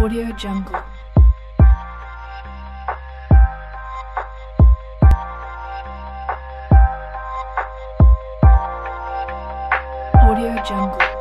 AudioJungle. AudioJungle.